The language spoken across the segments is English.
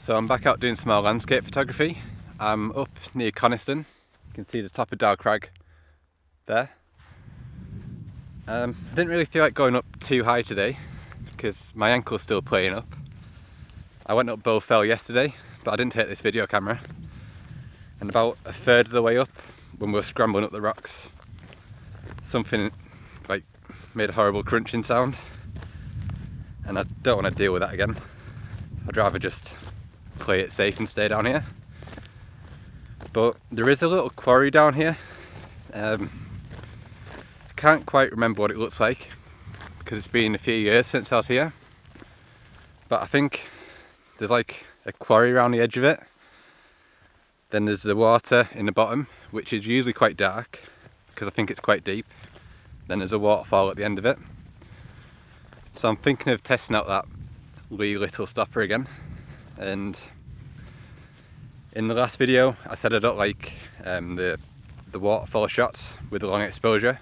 So I'm back out doing some more landscape photography. I'm up near Coniston. You can see the top of Dow Crag there. I didn't really feel like going up too high today because my ankle's still playing up. I went up Bowfell yesterday, but I didn't take this video camera. And about a third of the way up, when we were scrambling up the rocks, something like made a horrible crunching sound. And I don't want to deal with that again. I'd rather just play it safe and stay down here. But there is a little quarry down here. I can't quite remember what it looks like because it's been a few years since I was here. But I think there's like a quarry around the edge of it. Then there's the water in the bottom, which is usually quite dark because I think it's quite deep. Then there's a waterfall at the end of it. So I'm thinking of testing out that Lee Little Stopper again. And in the last video I said I don't like the waterfall shots with the long exposure,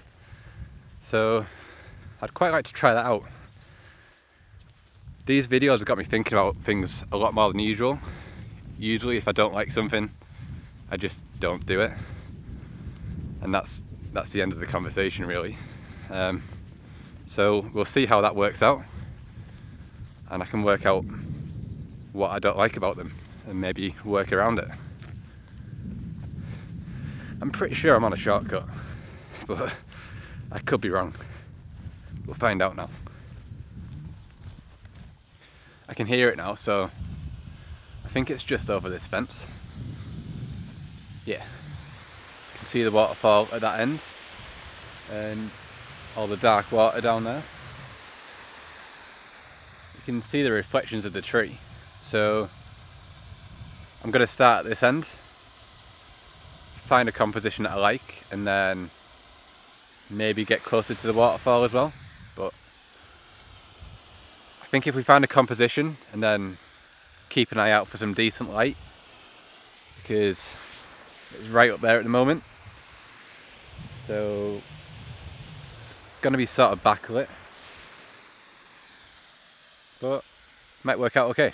so I'd quite like to try that out. These videos have got me thinking about things a lot more than usual. Usually if I don't like something I just don't do it, and that's the end of the conversation really. So we'll see how that works out, and I can work out what I don't like about them and maybe work around it. I'm pretty sure I'm on a shortcut, but I could be wrong. We'll find out now. I can hear it now, so I think it's just over this fence. Yeah, you can see the waterfall at that end and all the dark water down there. You can see the reflections of the tree. So I'm going to start at this end, find a composition that I like, and then maybe get closer to the waterfall as well. But I think if we find a composition and then keep an eye out for some decent light, because it's right up there at the moment, so it's going to be sort of backlit, but might work out okay.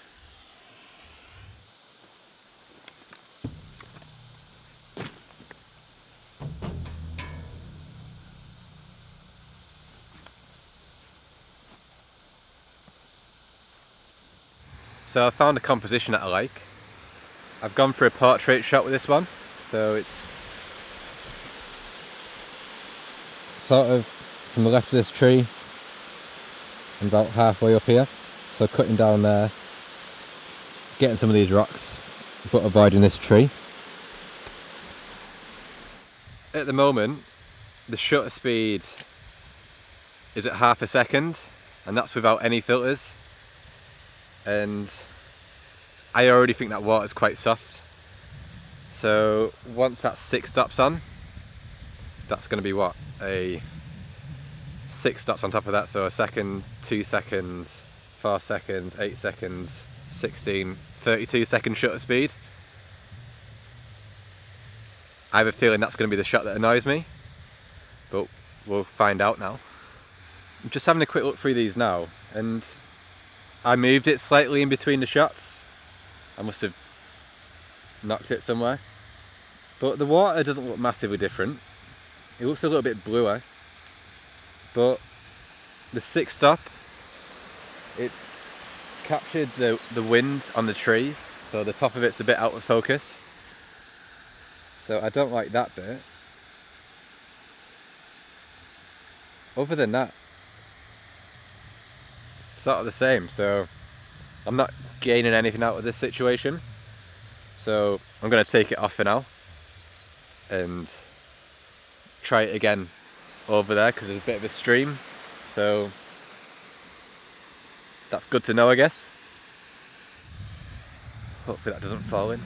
So I found a composition that I like. I've gone for a portrait shot with this one, so it's sort of from the left of this tree and about halfway up here. So cutting down there, getting some of these rocks, but avoiding this tree. At the moment, the shutter speed is at 1/2 second, and that's without any filters. And I already think that water's quite soft, so once that 6 stops on, that's going to be what, a 6 stops on top of that, so 1 second, 2 seconds, 4 seconds, 8 seconds, 16, 32-second shutter speed. I have a feeling that's going to be the shot that annoys me, but we'll find out now. I'm just having a quick look through these now, and I moved it slightly in between the shots. I must have knocked it somewhere. But the water doesn't look massively different. It looks a little bit bluer. But the 6 stop, it's captured the wind on the tree, so the top of it's a bit out of focus. So I don't like that bit. Other than that, sort of the same, so I'm not gaining anything out of this situation, so I'm going to take it off for now and try it again over there because there's a bit of a stream, so that's good to know, I guess. Hopefully that doesn't fall in.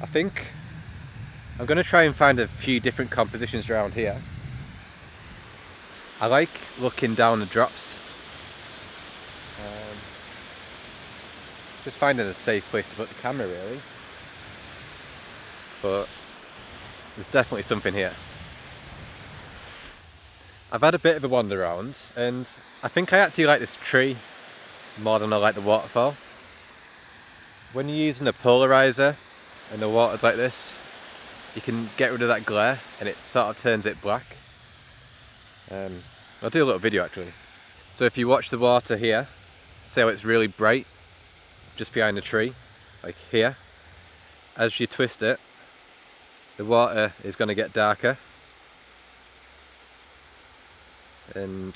I think I'm going to try and find a few different compositions around here. I like looking down the drops. Just finding a safe place to put the camera really, but there's definitely something here. I've had a bit of a wander around, and I think I actually like this tree more than I like the waterfall. When you're using a polarizer and the water's like this, you can get rid of that glare and it sort of turns it black. I'll do a little video actually. So if you watch the water here, say it's really bright, just behind the tree, like here, as you twist it, the water is going to get darker. And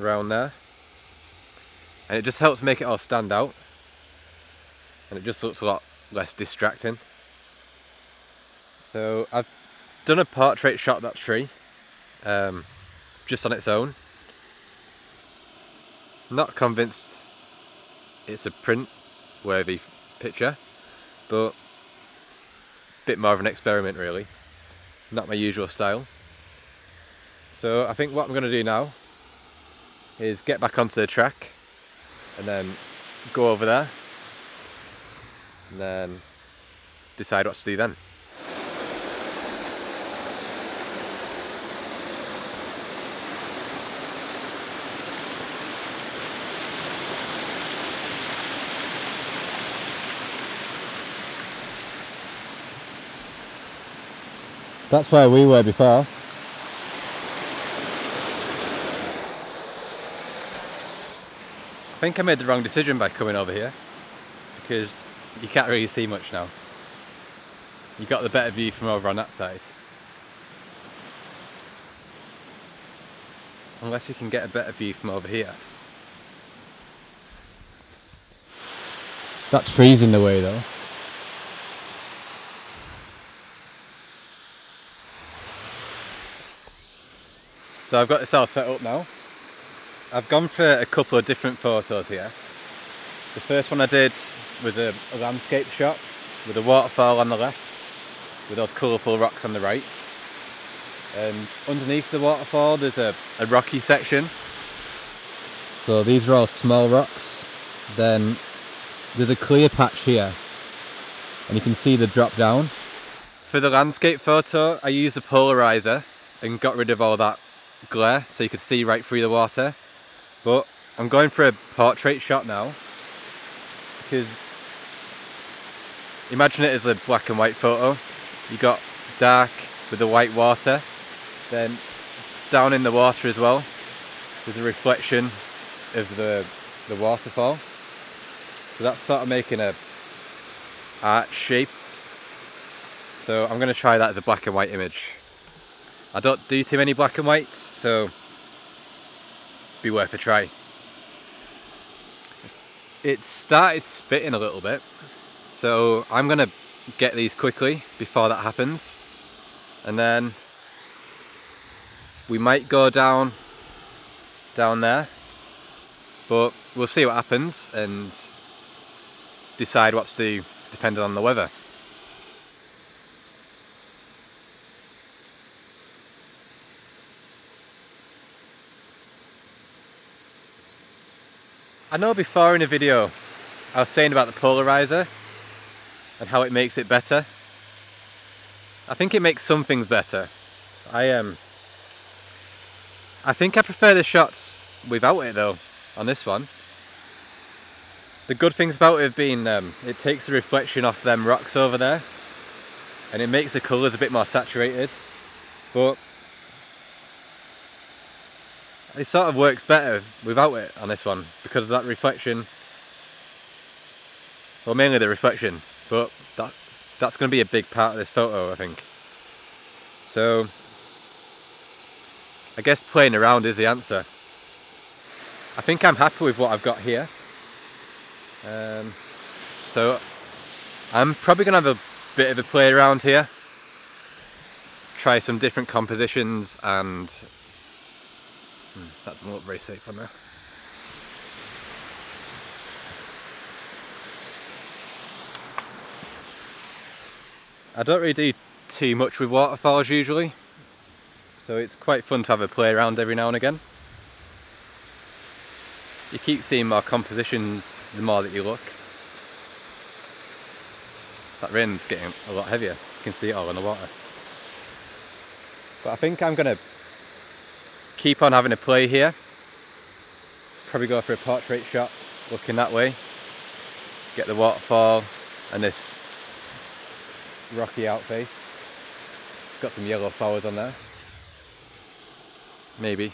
around there. And it just helps make it all stand out. And it just looks a lot less distracting. So I've done a portrait shot of that tree, just on its own. Not convinced it's a print-worthy picture, but a bit more of an experiment really. Not my usual style. So I think what I'm going to do now is get back onto the track and then go over there and then decide what to do then. That's where we were before. I think I made the wrong decision by coming over here, because you can't really see much now. You got the better view from over on that side. Unless you can get a better view from over here. That tree's in the way though. So I've got this all set up now. I've gone for a couple of different photos here. The first one I did was a landscape shot with a waterfall on the left, with those colourful rocks on the right. And underneath the waterfall there's a rocky section. So these are all small rocks. Then there's a clear patch here and you can see the drop down. For the landscape photo I used a polarizer and got rid of all that glare so you could see right through the water, but I'm going for a portrait shot now, because imagine it as a black and white photo. You got dark with the white water, then down in the water as well there's a reflection of the waterfall, so that's sort of making a arch shape. So I'm going to try that as a black and white image. I don't do too many black and whites, so be worth a try. It started spitting a little bit, so I'm gonna get these quickly before that happens, and then we might go down there, but we'll see what happens and decide what to do depending on the weather. I know before in a video I was saying about the polarizer and how it makes it better. I think it makes some things better. I think I prefer the shots without it though, on this one. The good things about it have been it takes the reflection off them rocks over there and it makes the colours a bit more saturated, but it sort of works better without it on this one because of that reflection. Well, mainly the reflection, but that's going to be a big part of this photo, I think. So I guess playing around is the answer. I think I'm happy with what I've got here. So I'm probably going to have a bit of a play around here. Try some different compositions and... that doesn't look very safe on there. I don't really do too much with waterfalls usually, so it's quite fun to have a play around every now and again. You keep seeing more compositions the more that you look. That rain's getting a lot heavier, you can see it all in the water. But I think I'm going to keep on having a play here, probably go for a portrait shot looking that way, get the waterfall and this rocky outface. It's got some yellow flowers on there. Maybe.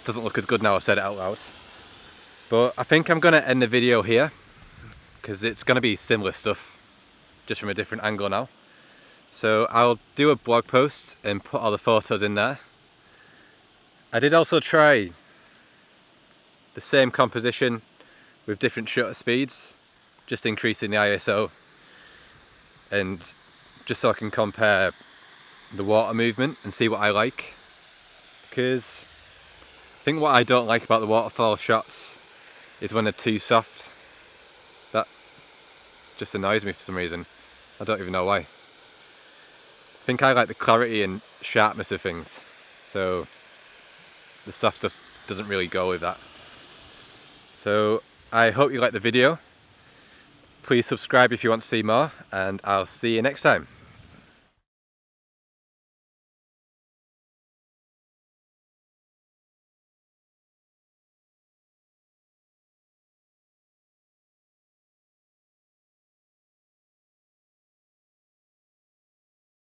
It doesn't look as good now I've said it out loud. But I think I'm going to end the video here, because it's going to be similar stuff, just from a different angle now. So I'll do a blog post and put all the photos in there. I did also try the same composition with different shutter speeds, just increasing the ISO, and just so I can compare the water movement and see what I like. Because I think what I don't like about the waterfall shots is when they're too soft. That just annoys me for some reason. I don't even know why. I think I like the clarity and sharpness of things, so the soft doesn't really go with that. So I hope you liked the video. Please subscribe if you want to see more, and I'll see you next time.